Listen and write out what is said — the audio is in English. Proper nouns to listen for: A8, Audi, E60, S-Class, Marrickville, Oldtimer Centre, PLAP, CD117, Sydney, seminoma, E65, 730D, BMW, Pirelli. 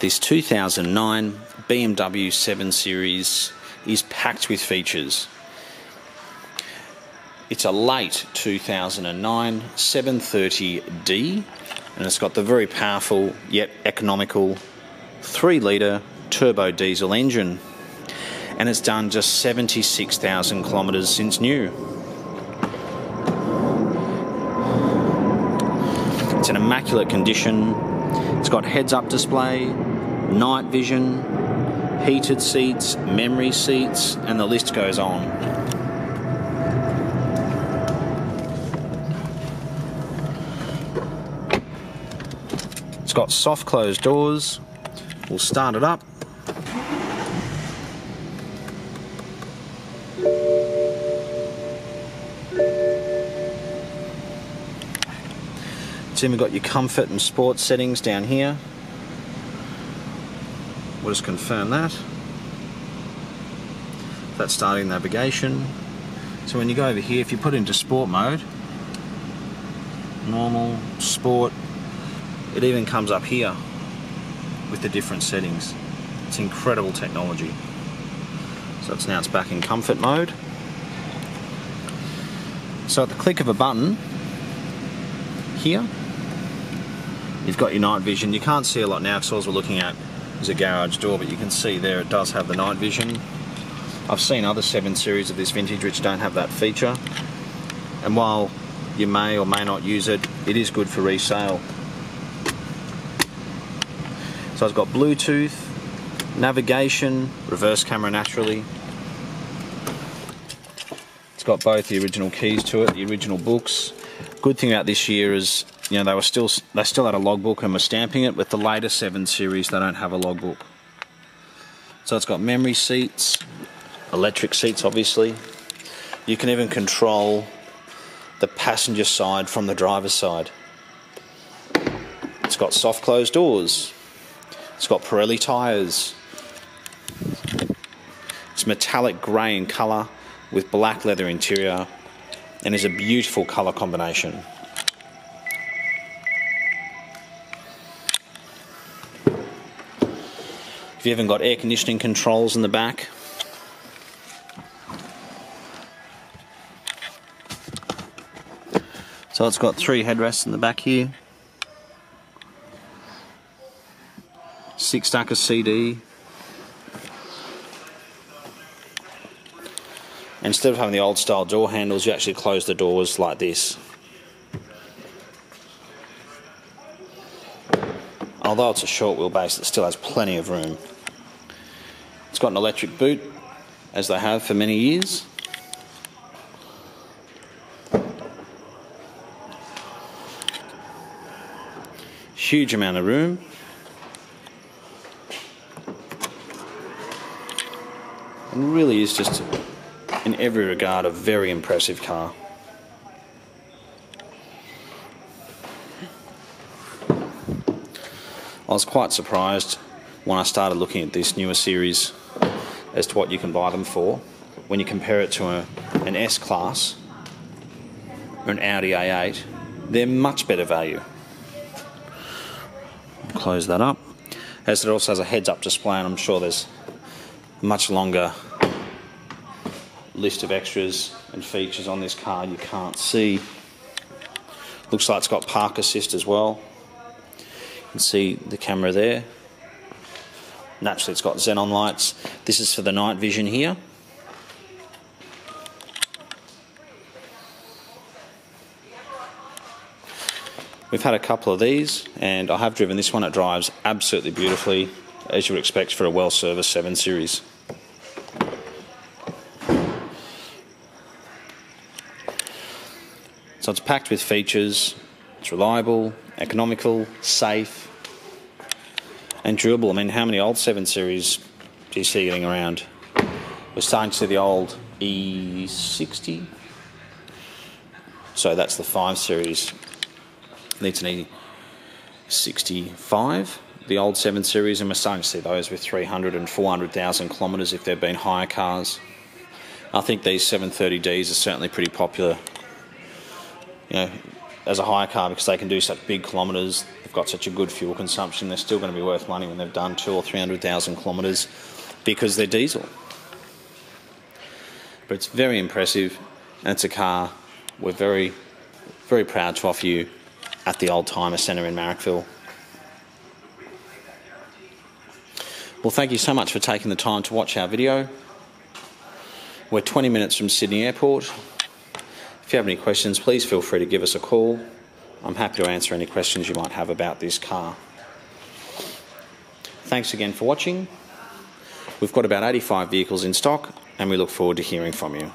This 2009 BMW 7 Series is packed with features. It's a late 2009 730D, and it's got the very powerful yet economical 3-litre turbo diesel engine, and it's done just 76,000 kilometres since new. It's in immaculate condition. It's got heads-up display, night vision, heated seats, memory seats, and the list goes on. It's got soft closed doors. We'll start it up. Then we've got your comfort and sports settings down here. We'll just confirm that. That's starting navigation. So when you go over here, if you put into sport mode, normal, sport, it even comes up here with the different settings. It's incredible technology. So now it's back in comfort mode. So at the click of a button here, you've got your night vision. You can't see a lot now because all we're looking at is a garage door, but you can see there it does have the night vision. I've seen other 7 Series of this vintage which don't have that feature. And while you may or may not use it, it is good for resale. So it's got Bluetooth, navigation, reverse camera naturally. It's got both the original keys to it, the original books. Good thing about this year is, you know, they still had a logbook and were stamping it. With the later 7 Series, they don't have a logbook. So it's got memory seats, electric seats obviously. You can even control the passenger side from the driver's side. It's got soft closed doors. It's got Pirelli tyres. It's metallic grey in colour with black leather interior and is a beautiful colour combination. If you haven't got air conditioning controls in the back, so it's got 3 headrests in the back here. 6 stack of CD. Instead of having the old style door handles, you actually close the doors like this. Although it's a short wheelbase, it still has plenty of room. It's got an electric boot, as they have for many years. Huge amount of room. Really is just, in every regard, a very impressive car. I was quite surprised when I started looking at this newer series as to what you can buy them for when you compare it to an S-Class or an Audi A8. They're much better value. Close that up. As it also has a heads-up display, and I'm sure there's a much longer list of extras and features on this car you can't see. Looks like it's got park assist as well. You can see the camera there. Naturally, it's got xenon lights. This is for the night vision here. We've had a couple of these, and I have driven this one. It drives absolutely beautifully, as you would expect for a well-serviced 7 Series. So it's packed with features. It's reliable, economical, safe, and durable. I mean, how many old 7 Series do you see getting around? We're starting to see the old E60. So that's the 5 Series. It's an E65. The old 7 Series, and we're starting to see those with 300 and 400,000 kilometres if they've been hire cars. I think these 730Ds are certainly pretty popular. You know, as a hire car because they can do such big kilometres, they've got such a good fuel consumption, they're still going to be worth money when they've done 200,000 or 300,000 kilometres because they're diesel. But it's very impressive, and it's a car we're very, very proud to offer you at the Oldtimer Centre in Marrickville. Well, thank you so much for taking the time to watch our video. We're 20 minutes from Sydney Airport. If you have any questions, please feel free to give us a call. I'm happy to answer any questions you might have about this car. Thanks again for watching. We've got about 85 vehicles in stock, and we look forward to hearing from you.